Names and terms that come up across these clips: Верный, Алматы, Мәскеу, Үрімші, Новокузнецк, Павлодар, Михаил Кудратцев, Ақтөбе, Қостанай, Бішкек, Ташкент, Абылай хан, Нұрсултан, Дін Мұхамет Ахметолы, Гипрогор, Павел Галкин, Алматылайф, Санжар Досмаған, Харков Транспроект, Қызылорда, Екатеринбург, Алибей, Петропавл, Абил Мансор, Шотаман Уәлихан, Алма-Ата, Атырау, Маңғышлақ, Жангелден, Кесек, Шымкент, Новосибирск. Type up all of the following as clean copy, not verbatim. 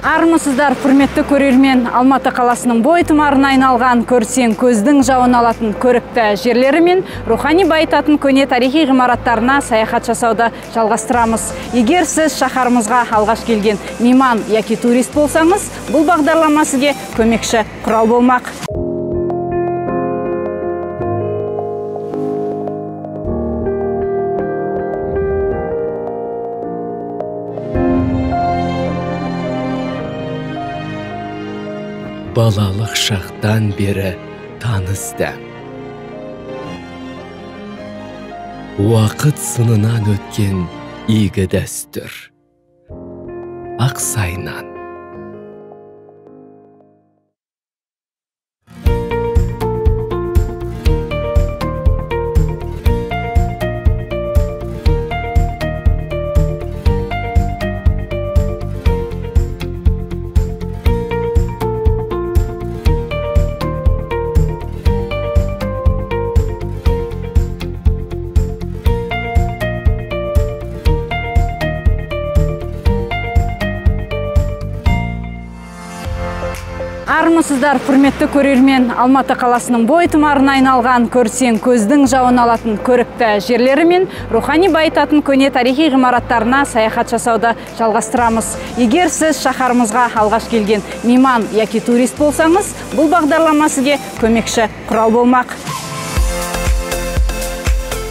Армысыздар, құрметті көрермен, Алматы қаласының бойтұмарына айналған көрсең көздің жауын алатын көрікті жерлері мен рухани байытатын көне тарихи ғимараттарына саяхат жасауды жалғастырамыз. Егер сіз шаһарымызға алғаш келген мейман яки турист болсаңыз, бұл бағдарлама сізге көмекші құрал болмақ. Балалық шақтан бері танысты. Уақыт сынынан өткен игі дәстүр. Ақсайнан. Армысыздар, құрметті көрермен, Алматы қаласының бойтұмарына айналған көрсең көздің жауын алатын көрікті жерлері мен рухани байытатын көне тарихи ғимараттарына саяхат жасауды жалғастырамыз. Егер сіз шаһарымызға алғаш келген мейман яки турист болсаңыз, бұл бағдарлама сізге көмекші құрал болмақ.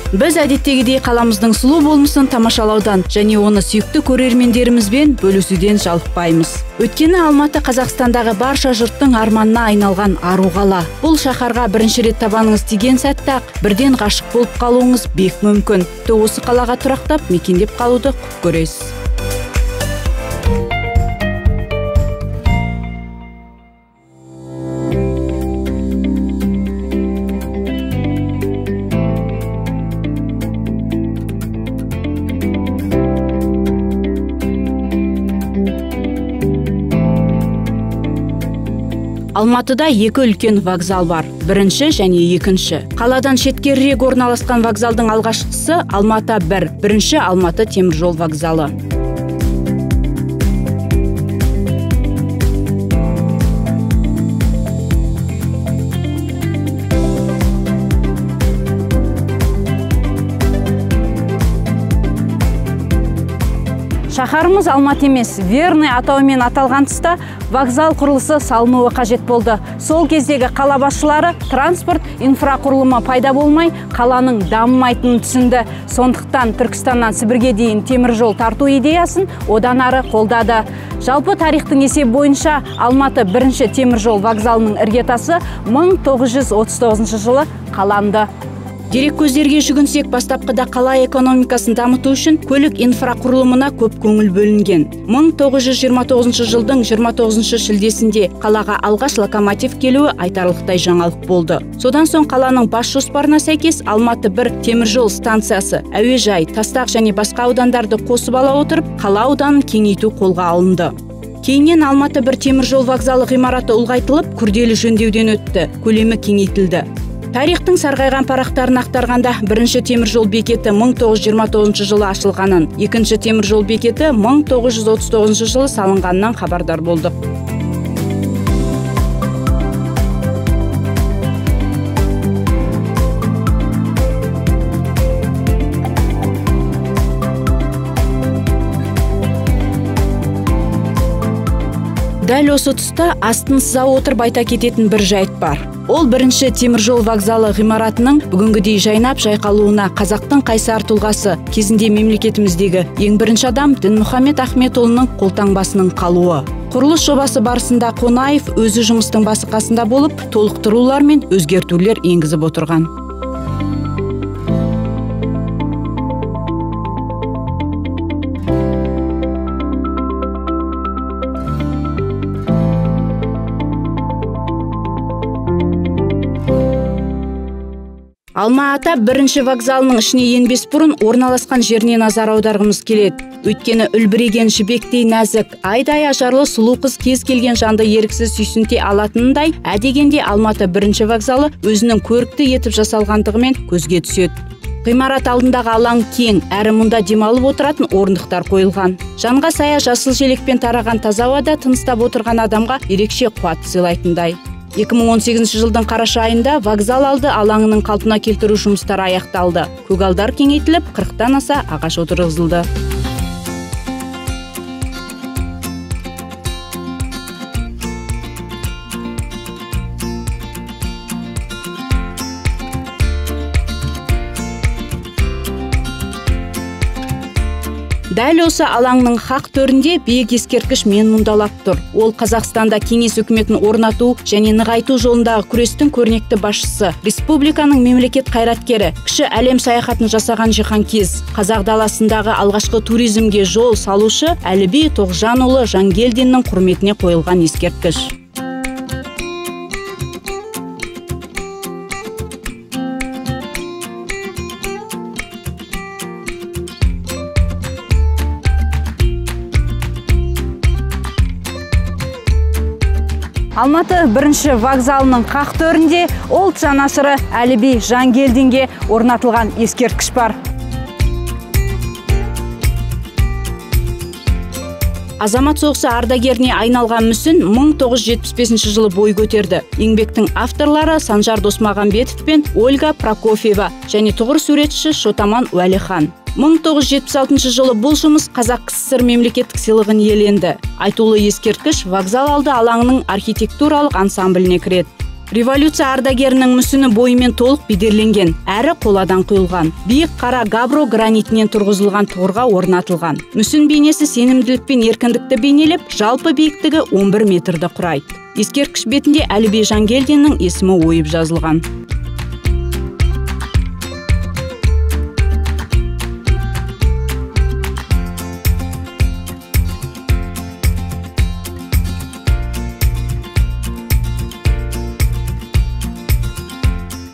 Біз әдеттегідей қаламыздың сұлу болмысын тамашалаудан және оны сүйікті көрермендерімізбен бөлісуден жалықпаймыз. Өткені Алматы Қазақстандағы барша жұрттың арманына айналған ару қала. Бұл шаһарға бірінші рет табаныңыз тиген сәтте-ақ бірден ғашық болып қалуыңыз бек мүмкін. Тіпті осы қалаға тұрақтап мекендеп қалуды құп көресіз. Алматыда екі үлкен вокзал бар. Бірінші және екінші. Қаладан шеткерірек орналасқан вокзалдың алғашқысы Алматы 1. Бірінші Алматы теміржол вокзалы. Шаһарымыз Алматы емес, Верный атауымен аталған тұста вокзал құрылысы салынуы қажет болды. Сол кездегі қала басшылары транспорт инфрақұрылымы пайда болмай, қаланың дамымайтынын түсінді. Сондықтан Түркістаннан Сібірге дейін теміржол тарту идеясын одан ары қолдады. Жалпы тарихтың есебі бойынша Алматы бірінші теміржол вокзалының іргетасы 1939 жылы қаланды. Дереккөздерге жүгінсек, бастапқыда қала экономикасын дамыту үшін көлік инфрақұрылымына көп көңіл бөлінген. 1929 жылдың 29 шілдесінде қалаға алғаш локомотив келуі айтарлықтай жаңалық болды. Содан соң қаланың бас жоспарына сәйкес Алматы 1 теміржол станциясы, әуежай, тастақ және басқа аудандарды қосып ала отырып, қала ауданын кеңейту қолға алынды. Кейіннен Алматы 1 теміржол вокзалы ғимараты ұлғайтылып, күрделі жөндеуден өтті, көлемі кеңейтілді. Тарихтың сарғайған парақтарын ақтарғанда бірінші теміржол бекеті 1929 жылы ашылғанын, екінші теміржол бекеті 1939 жылы салынғаннан хабардар болдық. Дәл осы тұста астынсыза отырып айта кететін бір жайт бар. Ол бірінші теміржол вокзалы ғимаратының бүгінгідей жайнап жайқалуына қазақтың қайсар тұлғасы, кезінде мемлекетіміздегі ең бірінші адам Дін Мұхамет Ахметолының қолтаңбасының қалуы. Құрылыс жобасы барысында Қунаев өзі жұмыстың басы қасында болып, толықтырулар мен өзгертулер енгізіп отырған. Алма-Ата бірінші вокзалының ішіне енбес бұрын орналасқан жеріне назар аударғымыз келеді. Өйткені үлбіреген жібектей нәзік, айдай ажарлы сұлу қыз кез келген жанды еріксіз сүйсінте алатынындай, әдегенде Алматы бірінші вокзалы өзінің көрікті етіп жасалғандығымен көзге түседі. Ғимарат алдындағы алаң кең, әрі мұнда демалып отыратын орындықтар қойылған. Жанға сая жасыл желекпен тараған таза ауада тыныстап отырған адамға ерекше қуат сыйлайтындай. 2018 жылдың қараша айында вокзал алды алаңының қалпына келтіру жұмыстары аяқталды. Көгалдар кеңейтіліп, 40-тан аса ағаш отырғызылды. Дәл осы алаңның хақ төрінде биік ескерткіш мен мұндалап тұр. Ол Қазақстанда кеңес үкіметін орнату және нығайту жолындағы күрестің көрнекті басшысы, республиканың мемлекет қайраткері, кіші әлем саяхатын жасаған жиһанкез, қазақ даласындағы алғашқы туризмге жол салушы Алибей Тоғжанұлы Жангелденнің құрметіне қойылған ескерткіш. Алматы бірінші вокзалының қақ төрінде олд жанашыры Алибей Жангелденге орнатылған ескерткіш бар. Азамат соғысы ардагеріне айналған мүсін 1975 жылы бой көтерді. Еңбектің авторлары Санжар Досмаған Бетов пен Ольга Прокофьева және тұғыр суретші Шотаман Уәлихан. 1976 жылы бұл жұмыс Қазақ КСР мемлекеттік сыйлығын иеленді. Айтулы ескерткіш вокзал алды алаңының архитектуралық ансамбліне кіреді. Революция ардагерінің мүсіні бойымен толық бедерленген, әрі қоладан құйылған. Биік қара габро гранитінен тұрғызылған торға орнатылған. Мүсін бейнесі сенімділік пен еркіндікті бейнелеп, жалпы биіктігі 11 метрді құрайды. Ескерткіш бетінде Алибей Жангелденнің есімі ойып жазылған.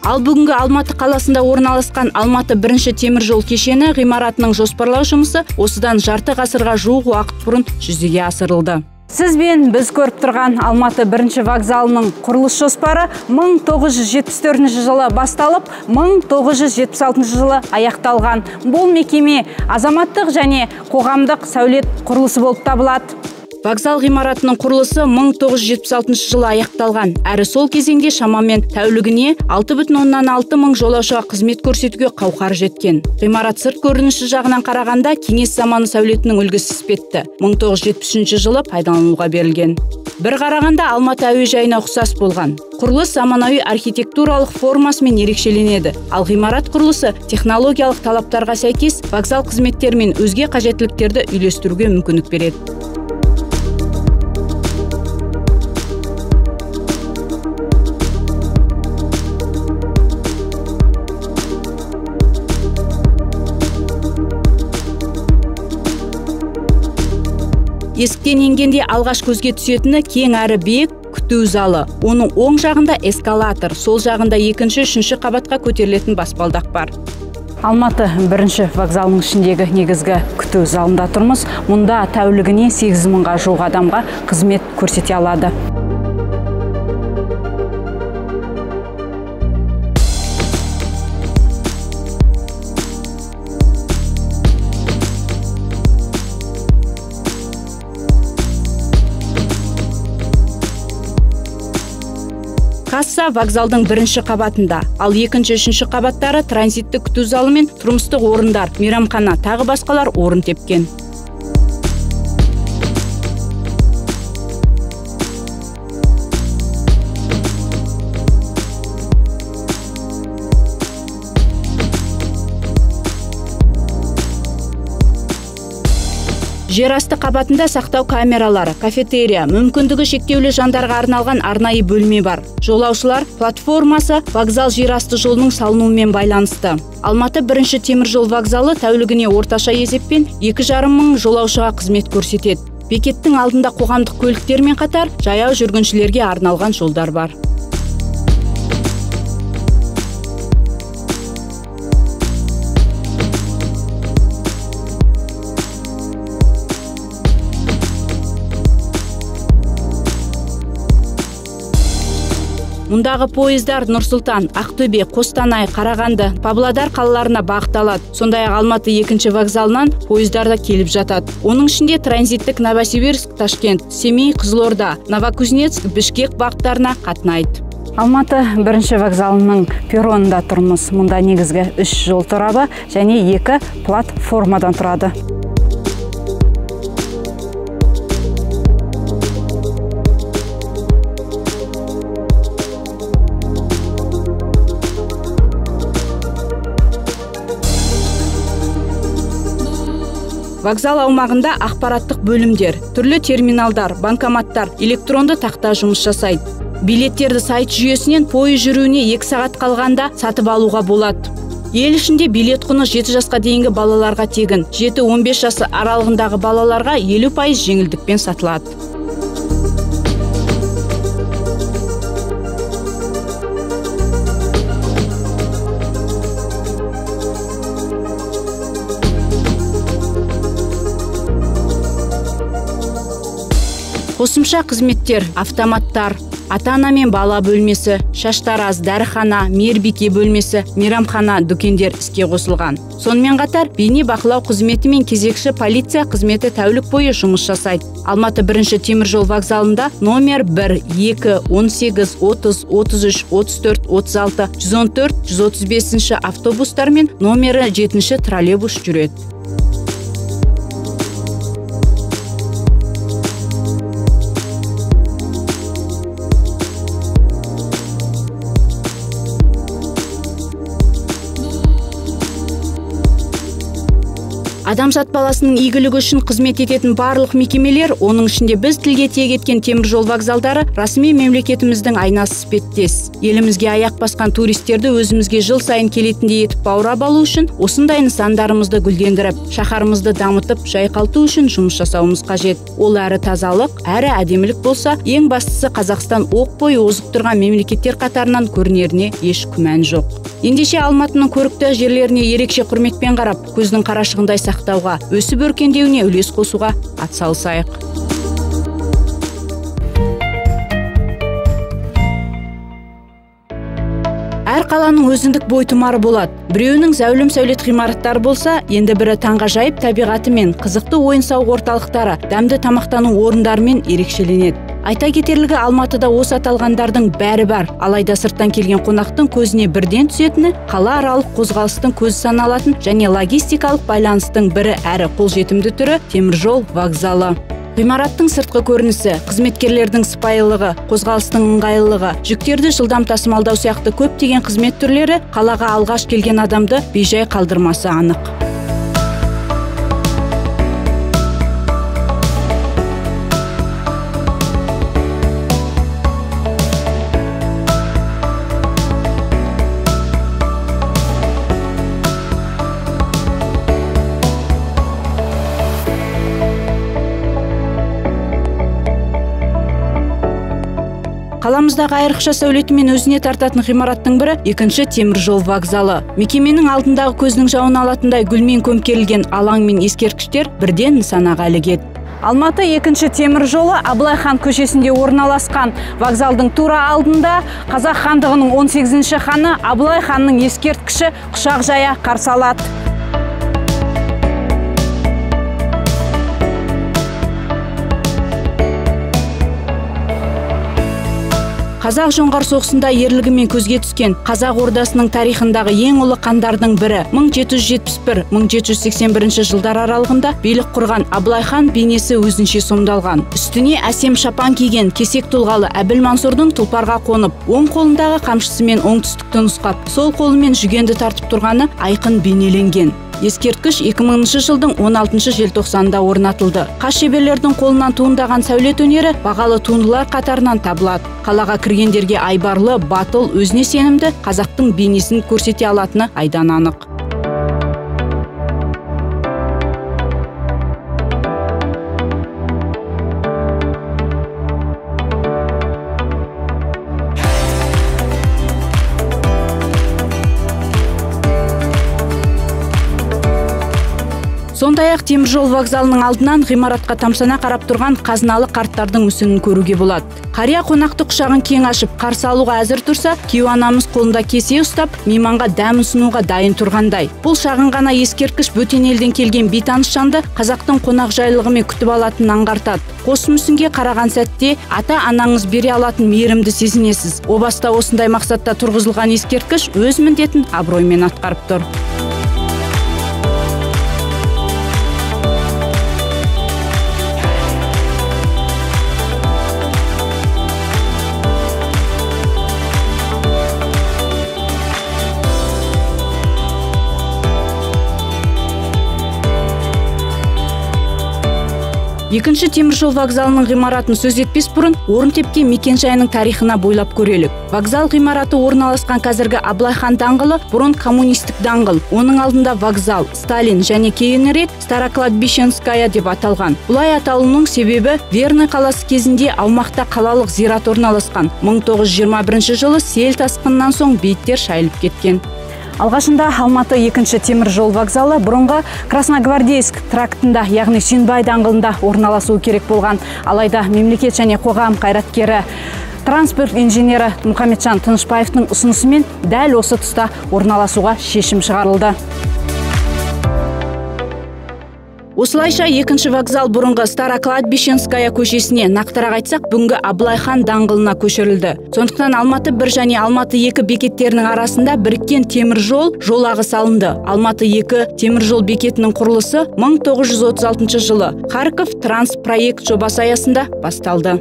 Ал бүгінгі Алматы қаласында орналасқан Алматы бірінші темір жол кешені ғимаратының жоспарлау жұмысы осыдан жарты ғасырға жуық уақыт бұрын жүзеге асырылды. Сізбен біз көріп тұрған Алматы бірінші вокзалының құрылыс жоспары 1974 жылы басталып, 1976 жылы аяқталған. Бұл мекеме азаматтық және қоғамдық сәулет құрылысы болып табылады. Вокзал ғимаратының құрылысы 1976 жылы аяқталған, әрі сол кезеңде шамамен тәулігіне 6,6 мың жолаушыға қызмет көрсетуге қауқар жеткен. Ғимарат сырт көрініші жағынан қарағанда кеңес заманы сәулетінің үлгісі іспетті. 1970 жылы пайдалануға берілген. Бір қарағанда Алматы әуежайына ұқсас болған. Құрылыс заманауи архитектуралық формасымен ерекшеленеді. Ал ғимарат құрылысы технологиялық талаптарға сәйкес вокзал қызметтері мен өзге қажеттіліктерді үйлестіруге мүмкіндік береді. Есіктен енгенде алғаш көзге түсетіні кең әрі биік күту залы. Оның оң жағында эскалатор, сол жағында екінші, үшінші қабатқа көтерілетін баспалдақ бар. Алматы бірінші вокзалының ішіндегі негізгі күту залында тұрмыз. Мұнда тәулігіне 8,000-ға жуық адамға қызмет көрсете алады. Касса вокзалдың бірінші қабатында, ал екінші, үшінші қабаттары транзитті күту залы мен тұрмыстық орындар, мейрамхана, тағы басқалар орын тепкен. Жерасты қабатында сақтау камералары, кафетерия, мүмкіндігі шектеулі жандарға арналған арнайы бөлме бар. Жолаушылар платформасы вокзал жерасты жолының салынуымен байланысты. Алматы бірінші темір жол вокзалы тәулігіне орташа есеппен 2,5 мың жолаушыға қызмет көрсетеді. Бекеттің алдында қоғамдық көліктермен қатар жаяу жүргіншілерге арналған жолдар бар. Мұндағы поездар Нұрсултан, Ақтөбе, Қостанай, Қарағанды, Павлодар қалаларына бағытталады. Сондай-ақ Алматы 2-ші вокзалынан поездарда келіп жатады. Оның ішінде транзиттік Новосибирск, Ташкент, Семей, Қызылорда, Новокузнецк, Бішкек бағыттарына қатынайды. Алматы 1-ші вокзалының перронында тұрмыз. Мұнда негізгі 3 жол торабы және 2 платформадан тұрады. Вокзал аумағында ақпараттық бөлімдер, түрлі терминалдар, банкоматтар, электронды тақта жұмыс жасайды. Билеттерді сайт жүйесінен пойыз жүруіне 2 сағат қалғанда сатып алуға болады. Ел ішінде билет құны 7 жасқа дейінгі балаларға тегін, 7-15 жасы аралығындағы балаларға 50% жеңілдікпен сатылады. Қосымша қызметтер, автоматтар, ата-ана мен бала бөлмесі, шаштараз, дәріхана, мейірбике бөлмесі, мейрамхана, дүкендер іске қосылған. Сонымен қатар, бейне бақылау қызметі мен кезекші полиция қызметі тәулік бойы жұмыс жасайды. Алматы 1-ші теміржол вокзалында номер 1, 2, 18, 30, 33, 34, 36, 114, 135-ші автобустар мен номері 7-ші троллейбус жүреді. Адамзат баласының игілігі үшін қызмет ететін барлық мекемелер, оның ішінде біз тілге тиек еткен теміржол вокзалдары ресми мемлекетіміздің айнасы іспеттес. Елімізге аяқ басқан туристерді өзімізге жыл сайын келетіндей етіп баурап алу үшін осындай нысандарымызды гүлдендіріп, шаһарымызды дамытып, жайқалту үшін жұмыс жасауымыз қажет. Ол әрі тазалық, әрі әдемілік болса, ең бастысы Қазақстан оқ бойы озып тұрған мемлекеттер қатарынан көрінеріне еш күмән жоқ. Ендеше Алматының көрікті жерлеріне ерекше құрметпен қарап, көздің қарашығындай сақтауға, өсіп өркендеуіне үлес қосуға атсалысайық. Әр қаланың өзіндік бойтұмары болады. Біреуінің зәулім сәулет ғимараттары болса, енді бірі таңғажайып табиғатымен, қызықты ойын-сауық орталықтары, дәмді тамақтану орындарымен ерекшеленеді. Айта кетерлігі Алматыда осы аталғандардың бәрі бар. Алайда сырттан келген қонақтың көзіне бірден түсетіні қала аралық қозғалыстың көзі саналатын және логистикалық байланыстың бірі әрі қолжетімді түрі теміржол вокзалы. Ғимараттың сыртқы көрінісі, қызметкерлердің сыпайылығы, қозғалыстың ыңғайлылығы, жүктерді жылдам тасымалдау сияқты көптеген қызмет түрлері қалаға алғаш келген адамды бейжай қалдырмасы анық. Қаламыздағы айрықша сәулетімен өзіне тартатын ғимараттың бірі 2-ші теміржол вокзалы. Мекеменің алдындағы көздің жауын алатындай гүлмен көмкерілген алаң мен ескерткіштер бірден нысанаға ілігеді. Алматы 2-ші теміржолы Абылай хан көшесінде орналасқан. Вокзалдың тура алдында Қазақ хандығының 18-ші ханы Абылай ханның ескерткіші құшақ жая қарсы алады. Қазақ жоңғар соғысында ерлігімен көзге түскен Қазақ ордасының тарихындағы ең ұлы қандардың бірі 1771-1781 жылдар аралығында билік құрған Абылай хан бейнесі өзінше сомдалған. Үстіне Асем Шапан киген кесек тұлғалы Абил Мансордың тұлпарға қонып, оң қолындағы қамшысымен оңтүстікті нұсқап, сол қолымен жүгенді тартып тұрғаны айқын бейнеленген. Ескерткіш 2000 жылдың 16 желтоқсанында орнатылды. Қаз шеберлердің қолынан туындаған сәулет өнері бағалы туындылар қатарынан табылады. Қалаға кіргендерге айбарлы, батыл, өзіне сенімді қазақтың бейнесін көрсете алатыны айдан анық. Сондаяқ теміржол вокзалының алдынан ғимаратқа тамсана қарап тұрған қазыналы қарттардың мүсінін көруге болады. Қария қонақты құшағын кең ашып, қарсы алуға әзір тұрса, күйеу анамыз қолында кесе ұстап, мейманға дәмін ұсынуға дайын тұрғандай. Бұл шағын ғана ескерткіш бөтен елден келген бейтаныс жанды қазақтың қонақжайлығымен күтіп алатынын аңғартады. Қос мүсінге қараған сәтте ата-анаңыз бере алатын мейірімді сезінесіз. О баста осындай мақсатта тұрғызылған ескерткіш өз міндетін абыроймен атқарып тұр. Екінші теміржол вокзалының ғимаратын сөз етпес бұрын, орын тепкен мекенжайының тарихына бойлап көрелік. Вокзал ғимараты орналасқан қазіргі Абылай хан даңғылы бұрын коммунистік даңғыл. Оның алдында вокзал, Сталин және кейінірек Старокладбищенская деп аталған. Бұлай аталуының себебі Верный қаласы кезінде аумақта қалалық зират орналасқан. 1921 жылы сел тасқыннан соң бейіттер шайылып кеткен. Алғашында Алматы екінші темір жол вокзалы бұрынғы Красногвардейск трактында, яғни Сүйінбай даңғылында орналасуы керек болған. Алайда мемлекет және қоғам қайраткері транспорт инженері Мұхаметшан Тынышпаевтың ұсынысымен дәл осы тұста орналасуға шешім шығарылды. Осылайша екінші вокзал бұрынғы Старокладбищенская көшесіне, нақтырақ айтсақ, бүгінгі Абылай хан даңғылына көшірілді. Сондықтан Алматы 1 және Алматы 2 бекеттерінің арасында біріккен теміржол жолағы салынды. Алматы 2 теміржол бекетінің құрылысы 1936 жылы Харков Транспроект жобасы аясында басталды.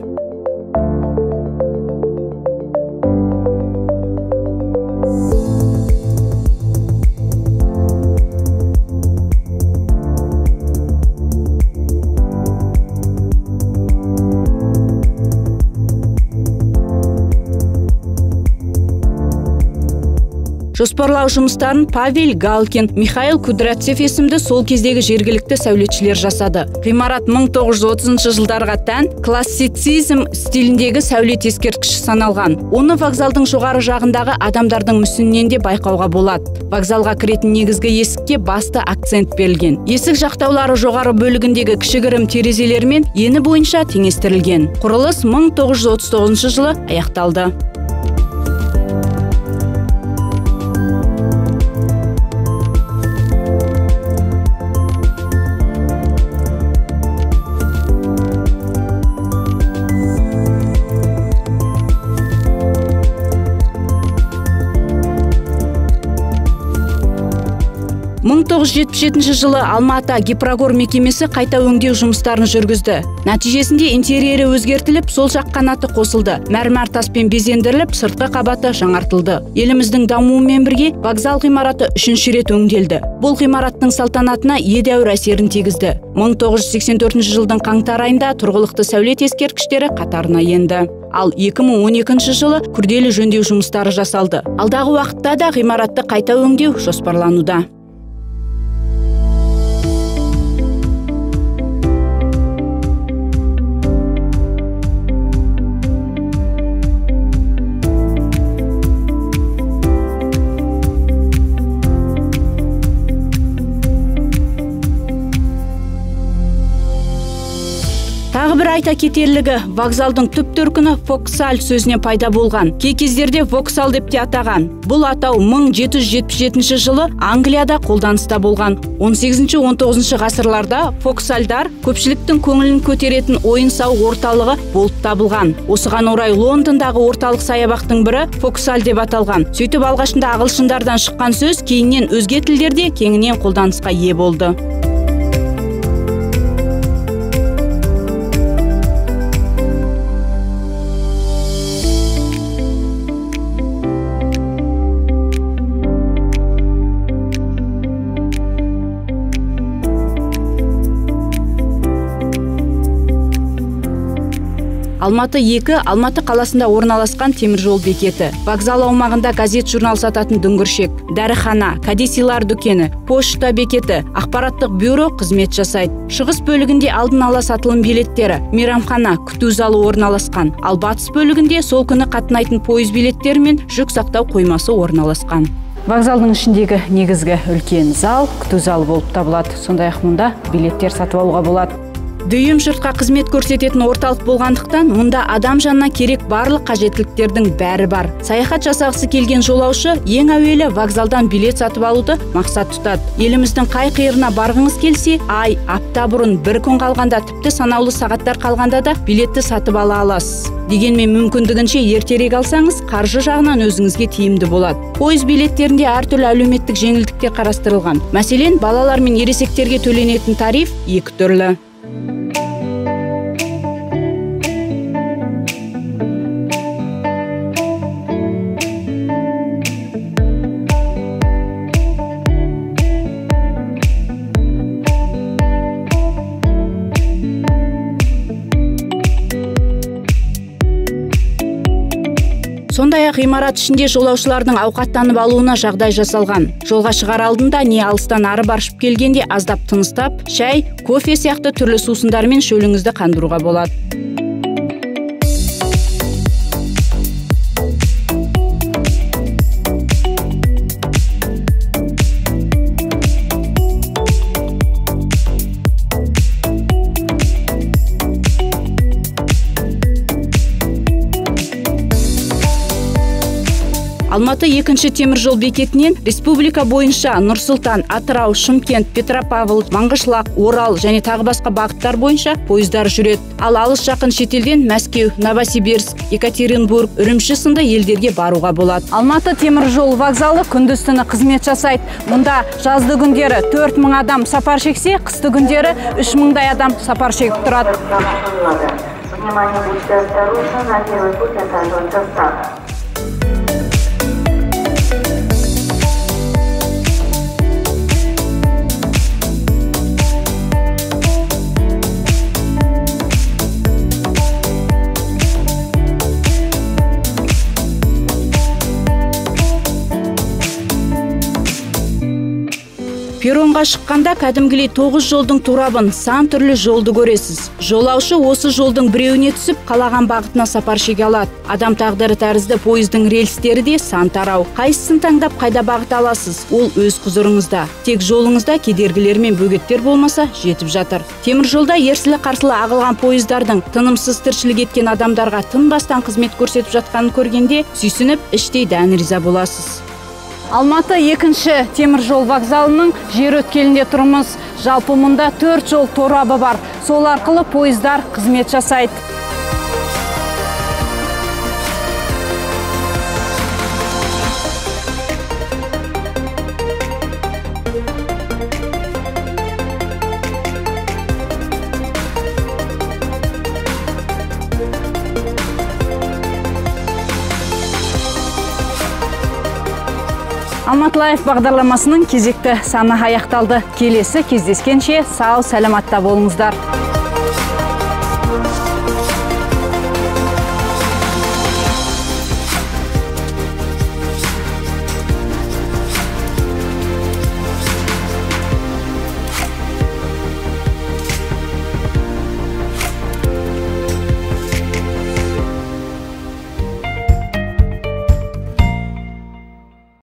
Жоспарлау жұмыстарын Павел Галкин, Михаил Кудратцев есімді сол кездегі жергілікті сәулетшілер жасады. Ғимарат 1930 жылдарға тән классицизм стиліндегі сәулет ескерткіші саналған. Оны вокзалдың жоғары жағындағы адамдардың мүсінінен де байқауға болады. Вокзалға кіретін негізгі есікке басты акцент берілген. Есік жақтаулары жоғары бөлігіндегі кішігірім терезелермен ені бойынша теңестірілген. Құрылыс 1939 жылы аяқталды. жылы Алматы гипрогор мекемесі қайта өңдеу жұмыстарын жүргізді. Нәтижесінде интерьері өзгертіліп, сол жақ қанаты қосылды. Мәрмәр таспен безендіріліп, сыртқы қабаты жаңартылды. Еліміздің дамуымен бірге вокзал ғимараты 3-ші рет өңделді. Бұл ғимараттың салтанатына едәуір әсерін тигізді. 1984 жылдың қаңтар айында тұрғылықты сәулет ескерткіштері қатарына енді. Ал 2012 жылы күрделі жөндеу жұмыстары жасалды. Алдағы уақытта да ғимаратты қайта өңдеу жоспарлануда. Бір айта кетерлігі, вокзалдың түп төркіні воксал сөзіне пайда болған. Кей кездерде воксал деп те атаған. Бұл атау 1777 жылы Англияда қолданыста болған. 18-19 ғасырларда воксалдар көпшіліктің көңілін көтеретін ойын-сауық орталығы болып табылған. Осыған орай Лондондағы орталық саябақтың бірі воксал деп аталған. Сөйтіп алғашында ағылшындардан шыққан сөз кейіннен өзге тілдерде кеңінен қолданысқа ие болды. Алматы 2 Алматы қаласында орналасқан теміржол бекеті. Вокзал аумағында газет журнал сататын дүңгіршек, дәріхана, кәдесыйлар дүкені, пошта бекеті, ақпараттық бюро қызмет жасайды. Шығыс бөлігінде алдын ала сатылым билеттері, мейрамхана, күту залы орналасқан. Ал батыс бөлігінде сол күні қатынайтын пойыз билеттері мен жүк сақтау қоймасы орналасқан. Вокзалдың ішіндегі негізгі үлкен зал, күту залы болып табылады. Сондай-ақ мұнда билеттер сатып алуға болады. Дүйім жұртқа қызмет көрсететін орталық болғандықтан, мұнда адам жанына керек барлық қажеттіліктердің бәрі бар. Саяхат жасағысы келген жолаушы ең әуелі вокзалдан билет сатып алуды мақсат тұтады. Еліміздің қай қиырына барғыңыз келсе, ай, апта бұрын бір күн қалғанда, тіпті санаулы сағаттар қалғанда да билетті сатып ала аласыз. Дегенмен мүмкіндігінше ертерек алсаңыз, қаржы жағынан өзіңізге тиімді болады. Пойыз билеттерінде әртүрлі әлеуметтік жеңілдіктер қарастырылған. Мәселен, балалар мен ересектерге төленетін тариф екі түрлі. Сондай-ақ ғимарат ішінде жолаушылардың ауқаттанып алуына жағдай жасалған. Жолға шығар алдында не алыстан ары баршып келгенде аздап тыныстап, шай, кофе сияқты түрлі сусындармен шөліңізді қандыруға болады. Алматы екінші темір жол бекетінен республика бойынша Нұрсултан, Атырау, Шымкент, Петропавл, Маңғышлақ, Орал және тағы басқа бағыттар бойынша пойыздар жүреді. Ал алыс жақын шетелден Мәскеу, Новосибирск, Екатеринбург, Үрімші сынды елдерге баруға болады. Алматы темір жол вокзалы күндіз-түні қызмет жасайды. Мұнда жазды күндері 4000 адам сапар шексе, қысты күндері 3000 адам сапар шегіп тұрады. Перронға шыққанда кәдімгілей 9 жолдың турабын, сан түрлі жолды көресіз. Жолаушы осы жолдың біреуіне түсіп, қалаған бағытына сапар шеге алады. Адам тағдыры тәрізді пойыздың рельстері де сан тарау. Қайсысын таңдап қайда бағыт аласыз, ол өз құзырыңызда. Тек жолыңызда кедергілер мен бөгеттер болмаса жетіп жатыр. Темір жолда ерсілі-қарсылы ағылған пойыздардың тынымсыз тіршілік еткен адамдарға тынбастан қызмет көрсетіп жатқанын көргенде, сүйсініп, іштей дән риза боласыз. Алматы екінші темір жол вокзалының жер өткелінде тұрмыз. Жалпы мұнда 4 жол торабы бар. Сол арқылы пойыздар қызмет жасайды. Алматылайф бағдарламасының кезекті саны аяқталды. Келесі кездескенше сау-саламатта болыңыздар.